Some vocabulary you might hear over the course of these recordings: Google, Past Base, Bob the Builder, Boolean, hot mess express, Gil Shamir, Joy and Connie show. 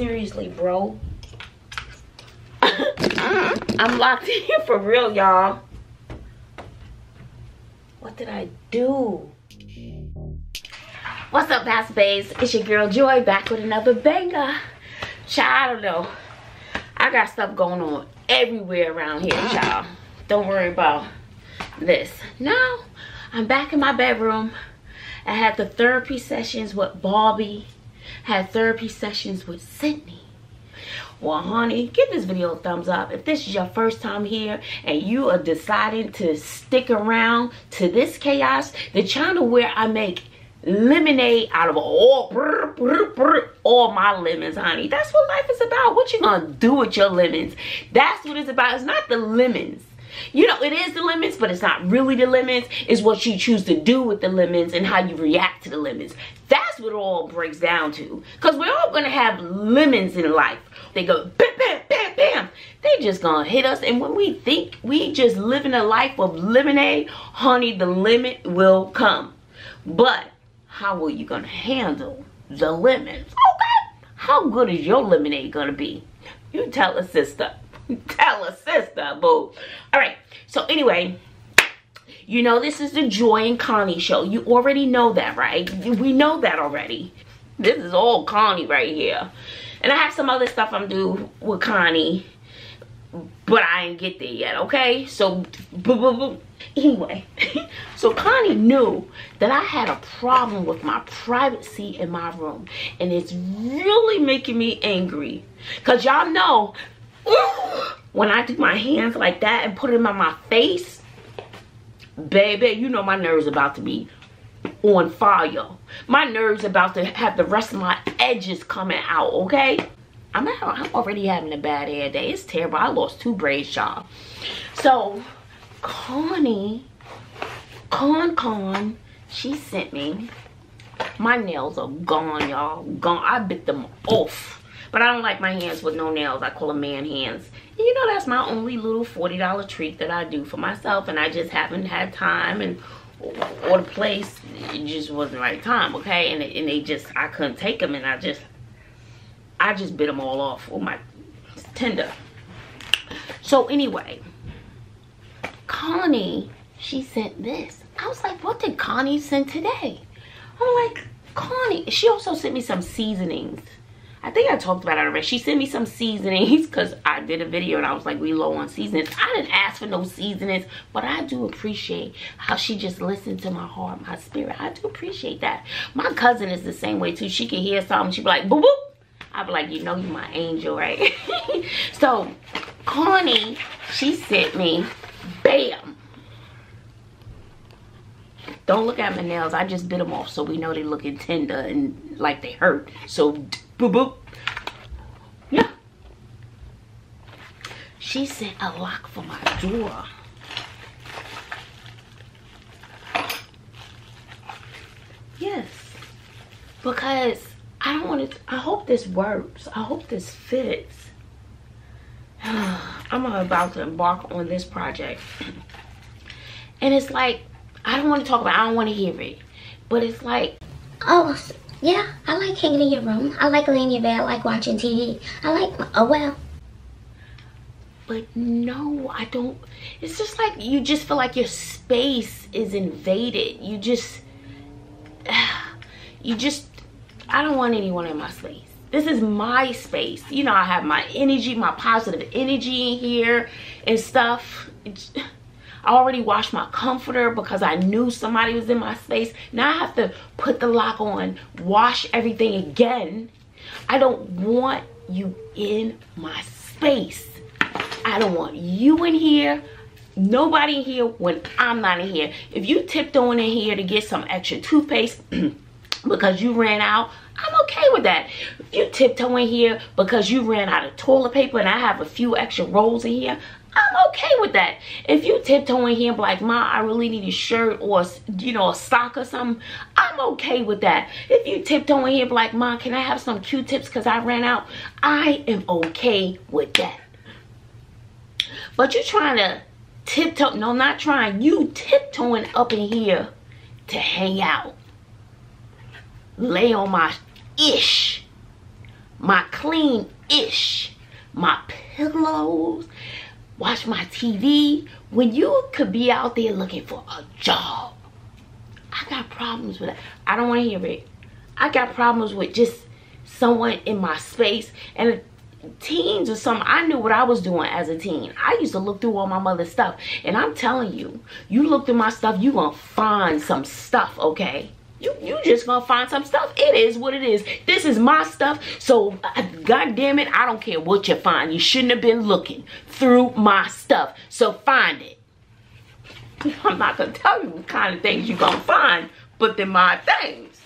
Seriously, bro. I'm locked in here for real, y'all. What did I do? What's up, Past Base? It's your girl Joy back with another banger. Child, I don't know. I got stuff going on everywhere around here, y'all. Don't worry about this. Now, I'm back in my bedroom. I had the therapy sessions with Bobby. Had therapy sessions with Sydney. Well, honey, give this video a thumbs up. If this is your first time here and you are deciding to stick around to this chaos, the channel where I make lemonade out of all my lemons, honey. That's what life is about. What you gonna do with your lemons? That's what it's about. It's not the lemons. You know, it is the lemons, but it's not really the lemons. It's what you choose to do with the lemons and how you react to the lemons. That's what it all breaks down to. Because we're all going to have lemons in life. They go, bam, bam, bam, bam. They just going to hit us. And when we think we just living a life of lemonade, honey, the lemon will come. But how are you going to handle the lemons? Okay. How good is your lemonade going to be? You tell a sister. Tell a sister, boo. Alright, so anyway, you know this is the Joy and Connie show. You already know that, right? We know that already. This is all Connie right here. And I have some other stuff I'm doing with Connie, but I ain't get there yet, okay? So, boo, boo, boo. Anyway, so Connie knew that I had a problem with my privacy in my room. And it's really making me angry. Because y'all know, when I do my hands like that and put them on my face, baby, you know my nerves about to be on fire. My nerves about to have the rest of my edges coming out, okay? I'm already having a bad hair day. It's terrible. I lost 2 braids, y'all. So, Con, she sent me. My nails are gone, y'all. Gone. I bit them off. But I don't like my hands with no nails. I call them man hands. And you know that's my only little $40 treat that I do for myself. And I just haven't had time and or the place. It just wasn't the right time, okay? And they just, I couldn't take them. And I just bit them all off. Oh my, it's tender. So anyway, Connie, she sent this. I was like, what did Connie send today? I'm like, Connie. She also sent me some seasonings. I think I talked about it already. She sent me some seasonings because I did a video and I was like, we low on seasonings. I didn't ask for no seasonings, but I do appreciate how she just listened to my heart, my spirit. I do appreciate that. My cousin is the same way too. She can hear something. She'd be like, boop, boop. I'd be like, you know, you're my angel, right? So, Connie, she sent me, bam. Don't look at my nails. I just bit them off so we know they looking tender and like they hurt. So, boop, boop. Yeah. She sent a lock for my door. Yes. Because I don't want to. I hope this works. I hope this fits. I'm about to embark on this project. And it's like, I don't want to talk about it. I don't want to hear it. But it's like, oh, yeah, I like hanging in your room. I like laying in your bed. I like watching TV. I like, oh, well. But no, I don't. It's just like you just feel like your space is invaded. You just, I don't want anyone in my space. This is my space. You know, I have my energy, my positive energy in here and stuff. It's, I already washed my comforter because I knew somebody was in my space. Now I have to put the lock on, wash everything again. I don't want you in my space. I don't want you in here, nobody in here when I'm not in here. If you tipped on in here to get some extra toothpaste because you ran out, I'm okay with that. If you tiptoe in here because you ran out of toilet paper and I have a few extra rolls in here, I'm okay with that. If you tiptoe in here and be like, Ma, I really need a shirt or, you know, a sock or something, I'm okay with that. If you tiptoe in here and be like, Ma, can I have some Q-tips because I ran out? I am okay with that. But you trying to tiptoe, no, not trying, you tiptoeing up in here to hang out. Lay on my ish, my clean-ish. My pillows, watch my TV. When you could be out there looking for a job. I got problems with that. I don't want to hear it. I got problems with just someone in my space. And teens or something, I knew what I was doing as a teen. I used to look through all my mother's stuff. And I'm telling you, you look through my stuff, you gonna find some stuff, okay? You just gonna find some stuff. It is what it is. This is my stuff. So, God damn it, I don't care what you find. You shouldn't have been looking through my stuff. So, find it. I'm not gonna tell you what kind of things you gonna find, but they're my things.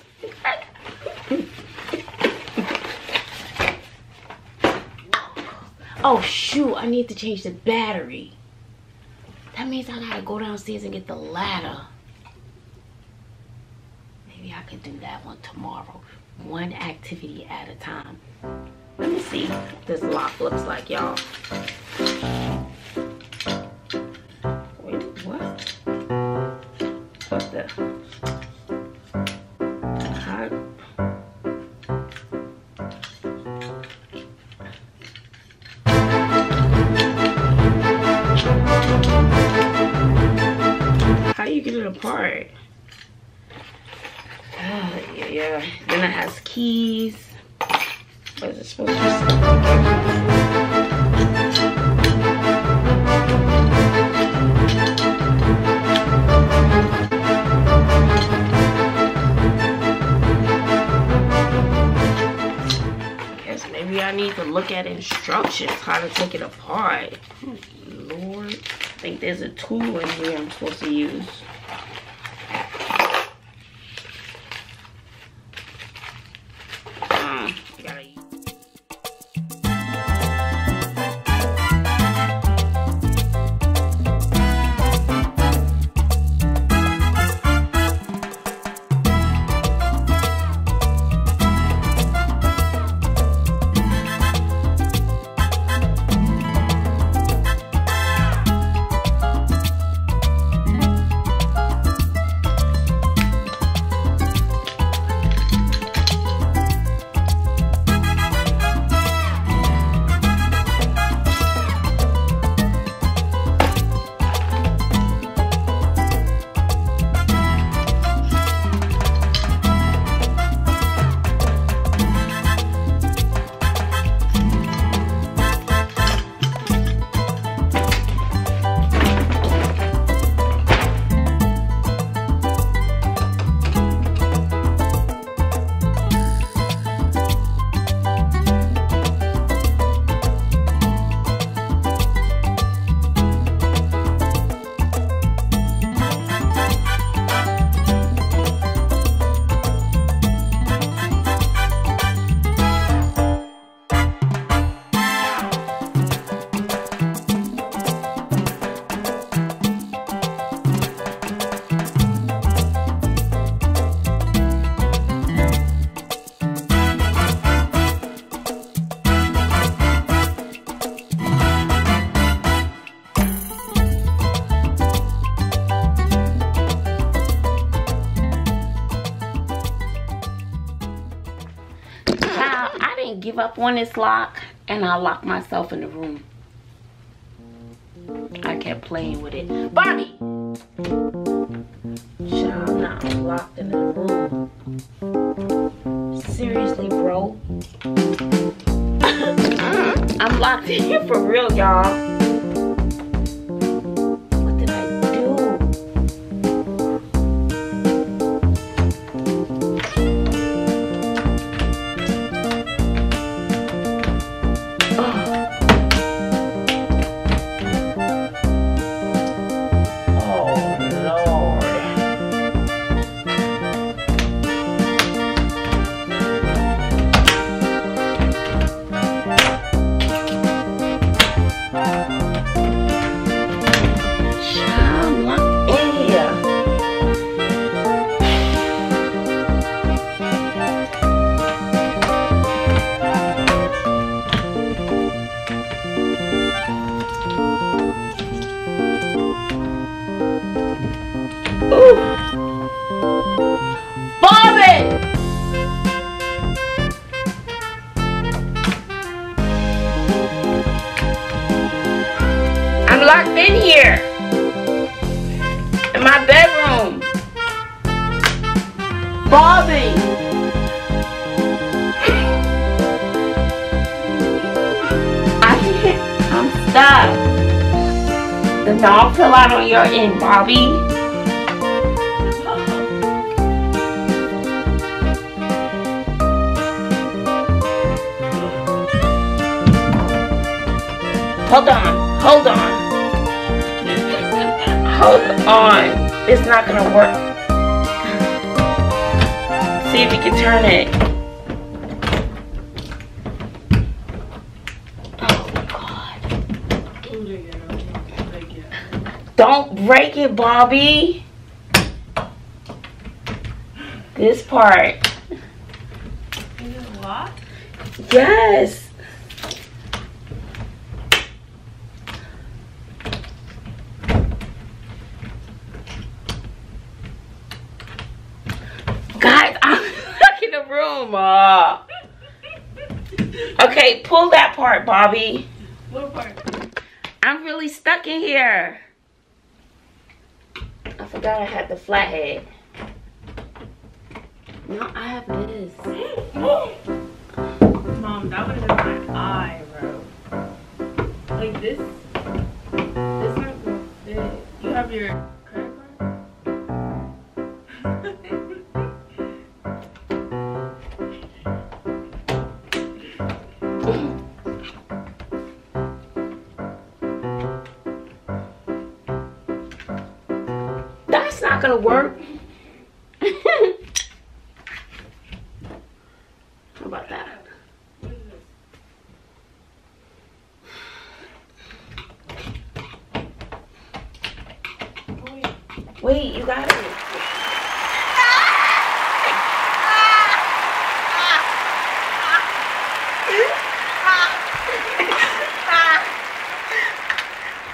Oh, shoot, I need to change the battery. That means I gotta go downstairs and get the ladder. Maybe I could do that one tomorrow. One activity at a time. Let me see what this lock looks like, y'all. Wait, what? What the? How do you get it apart? Yeah, then it has keys. What is it supposed to be? I guess maybe I need to look at instructions how to take it apart. Oh, Lord, I think there's a tool in here I'm supposed to use. Give up on this lock, and I locked myself in the room. I kept playing with it. Bobby! Child, now I'm locked in the room. Seriously, bro. I'm locked in here for real, y'all. What did I do? locked in here in my bedroom. Bobby. I can't. I'm stuck. The dog fell out on your end, Bobby. Hold on, hold on, hold on, it's not gonna work. See if we can turn it. Oh God. Don't break it, Bobby. This part. Is it locked? Yes. Okay, pull that part, Bobby. What part? I'm really stuck in here. I forgot I had the flathead. No, I have this. Mom, that would have been my eye, bro. Like this. This not gonna fit. You have your credit card? Gonna work. How about that? Wait, you got it.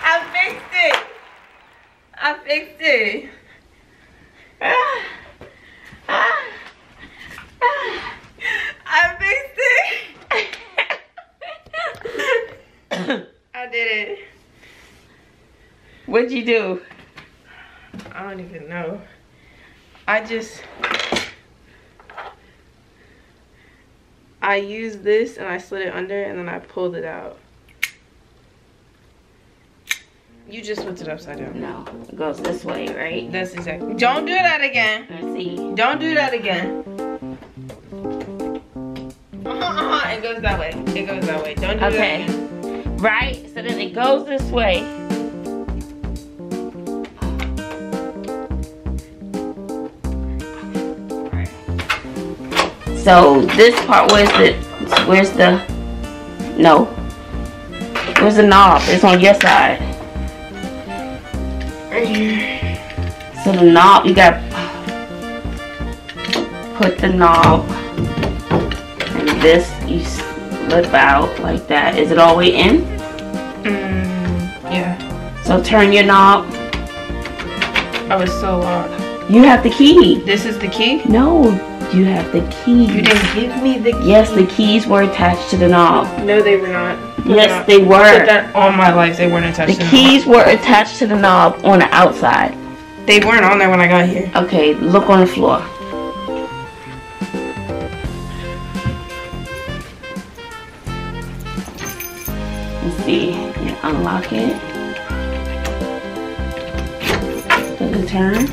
I fixed it. I fixed it. What'd you do? I don't even know. I used this and I slid it under and then I pulled it out. You just flipped it upside down. No, it goes this way, right? That's exactly. Don't do that again. Let's see. Don't do that again. It goes that way. It goes that way. Don't do that again. Right? So then it goes this way. So this part, where's the knob? It's on your side. So the knob, you gotta put the knob and this, you slip out like that. Is it all the way in? Yeah. So turn your knob. Oh, it's so long. You have the key. This is the key? No. You have the keys. You didn't give me the keys. Yes, the keys were attached to the knob. No, they were not. Yes, they were. I did that all my life. They weren't attached to the knob. The keys were attached to the knob on the outside. They weren't on there when I got here. Okay, look on the floor. Let's see. You unlock it. Does it turn?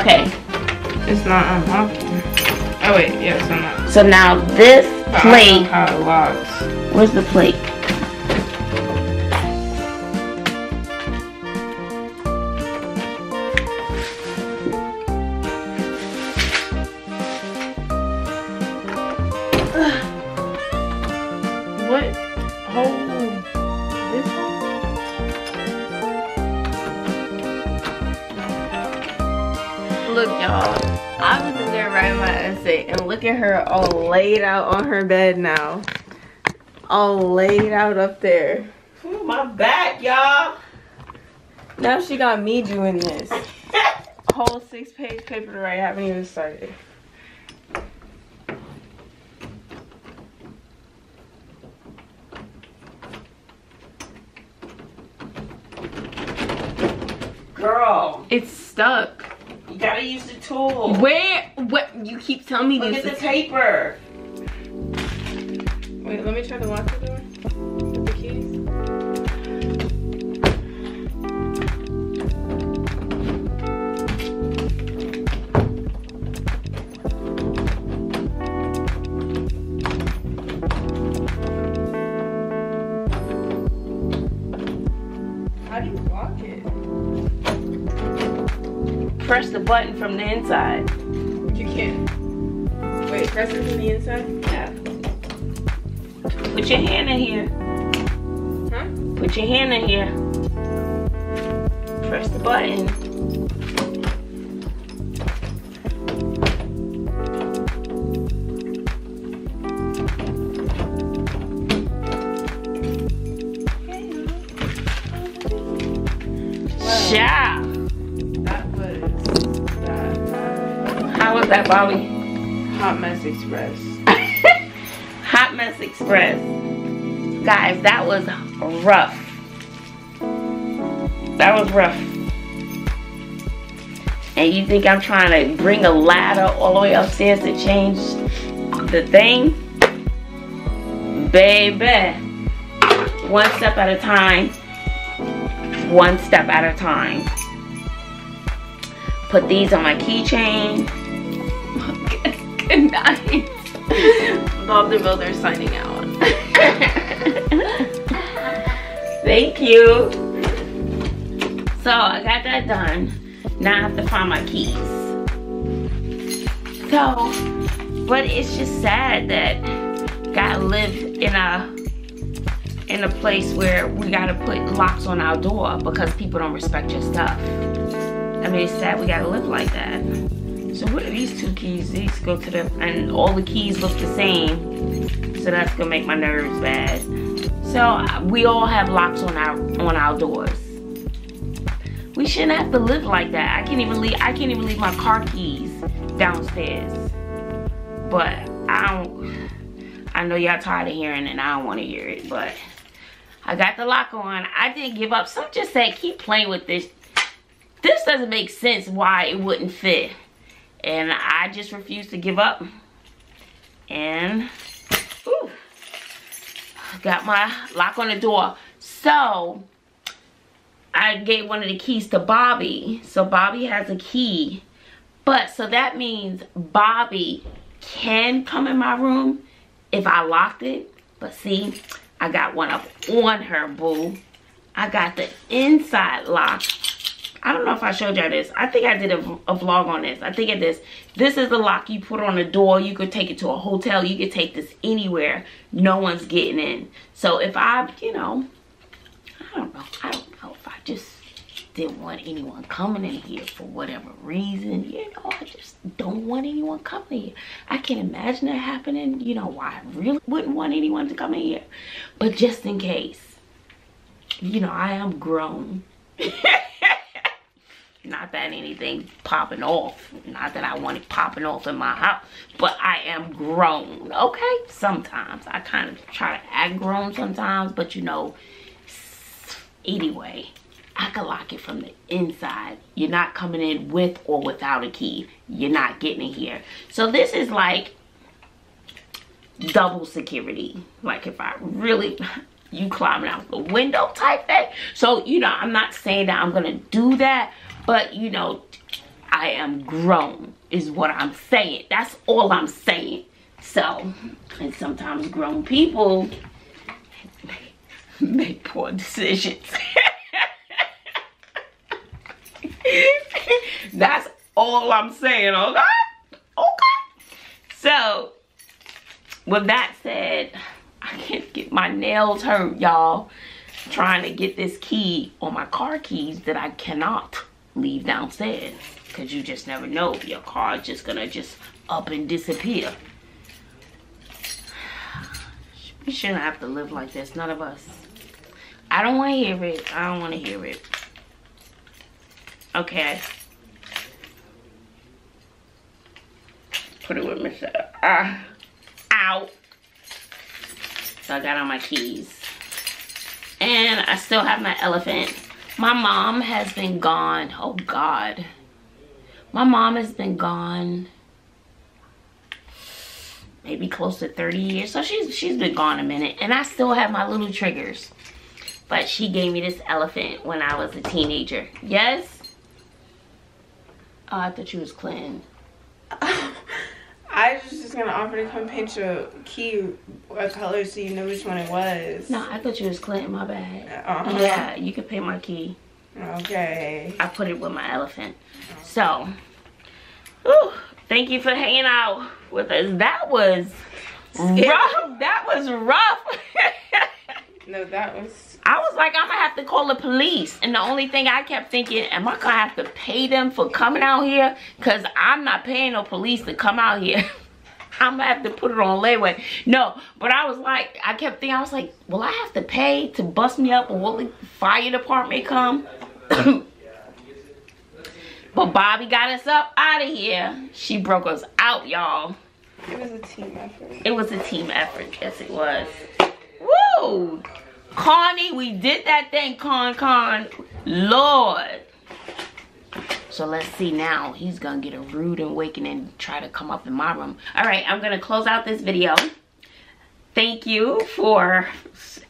Okay. It's not unlocked. Oh wait, yeah, it's unlocked. So now this plate. How it locks. Where's the plate? What? Oh, this one? Look, y'all. I was in there writing my essay and look at her all laid out on her bed now. All laid out up there. Ooh, my back, y'all. Now she got me doing this. Whole 6-page paper to write. I haven't even started. Girl. It's stuck. You gotta use the tool. Where? What? You keep telling me this. Look at the paper. Wait, let me try to lock the door with the keys. How do you lock it? Press the button from the inside. You can't. Wait, press it from the inside? Yeah. Put your hand in here. Huh? Put your hand in here. Press the button. Wow. Yeah. That was that. How was that, Bobby? Hot Mess Express. Hot Mess Express. Guys, that was rough. That was rough. And you think I'm trying to bring a ladder all the way upstairs to change the thing? Baby. One step at a time. One step at a time. Put these on my keychain. Good night. Bob the Builder signing out. Thank you. So I got that done. Now I have to find my keys. So, but it's just sad that God lived in a place where we gotta put locks on our door because people don't respect your stuff. I mean, it's sad we gotta live like that. So what are these two keys? These go to the, and all the keys look the same. So that's gonna make my nerves bad. So we all have locks on our doors. We shouldn't have to live like that. I can't even leave my car keys downstairs. But I know y'all tired of hearing it and I don't wanna hear it, but I got the lock on. I didn't give up. Some just said keep playing with this. This doesn't make sense why it wouldn't fit. And I just refuse to give up. And, ooh, got my lock on the door. So, I gave one of the keys to Bobby. So, Bobby has a key. But, so that means Bobby can come in my room if I locked it. But, see, I got one up on her, boo. I got the inside lock. I don't know if I showed y'all this. I think I did a vlog on this. I think of this. This is the lock you put on a door. You could take it to a hotel. You could take this anywhere. No one's getting in. So if I, you know, I don't know if I just didn't want anyone coming in here for whatever reason. You know, I just don't want anyone coming here. I can't imagine it happening. You know why I really wouldn't want anyone to come in here. But just in case, you know, I am grown. Not that anything popping off. Not that I want it popping off in my house. But I am grown, okay? Sometimes. I kind of try to act grown sometimes. But, you know, anyway, I can lock it from the inside. You're not coming in with or without a key. You're not getting in here. So this is like double security. Like if I really... You climbing out the window type thing. So, you know, I'm not saying that I'm gonna do that, but, you know, I am grown is what I'm saying. That's all I'm saying. So, and sometimes grown people make poor decisions. That's all I'm saying, okay? Okay. So, with that said, I can't get my nails hurt, y'all. Trying to get this key on my car keys that I cannot leave downstairs. Because you just never know. Your car is just going to just up and disappear. We shouldn't have to live like this. None of us. I don't want to hear it. I don't want to hear it. Okay. Put it with myself. Ow. So I got all my keys. And I still have my elephant. My mom has been gone. Oh God. My mom has been gone maybe close to 30 years. So she's been gone a minute. And I still have my little triggers. But she gave me this elephant when I was a teenager. Yes? Oh, I thought you was Clinton. I was just gonna offer to come paint your key a color so you know which one it was. No, I thought you was Clinton, my bad. Uh-huh. Yeah, you can paint my key. Okay. I put it with my elephant. So, whew, thank you for hanging out with us. That was scary. Rough. That was rough. No, that was... I was like, I'm going to have to call the police. And the only thing I kept thinking, am I going to have to pay them for coming out here? Because I'm not paying no police to come out here. I'm going to have to put it on layaway. No, but I was like, I kept thinking, I was like, will I have to pay to bust me up? Or will the fire department come? But Bobby got us up out of here. She broke us out, y'all. It was a team effort. It was a team effort. Yes, it was. Woo! Connie, we did that thing, Con. Lord. So let's see now. He's gonna get a rude awakening and try to come up in my room. Alright, I'm gonna close out this video. Thank you for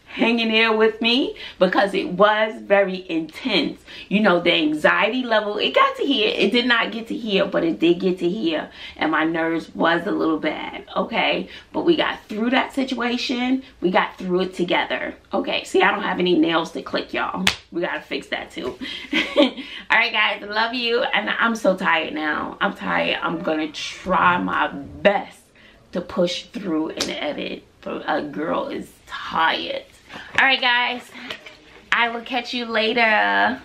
hanging here with me because it was very intense. You know, the anxiety level, it got to here. It did not get to here, but it did get to here. And my nerves was a little bad, okay? But we got through that situation. We got through it together. Okay, see, I don't have any nails to click, y'all. We gotta fix that too. All right, guys, love you. And I'm so tired now. I'm tired. I'm gonna try my best to push through and edit. But a girl is tired. All right, guys, I will catch you later.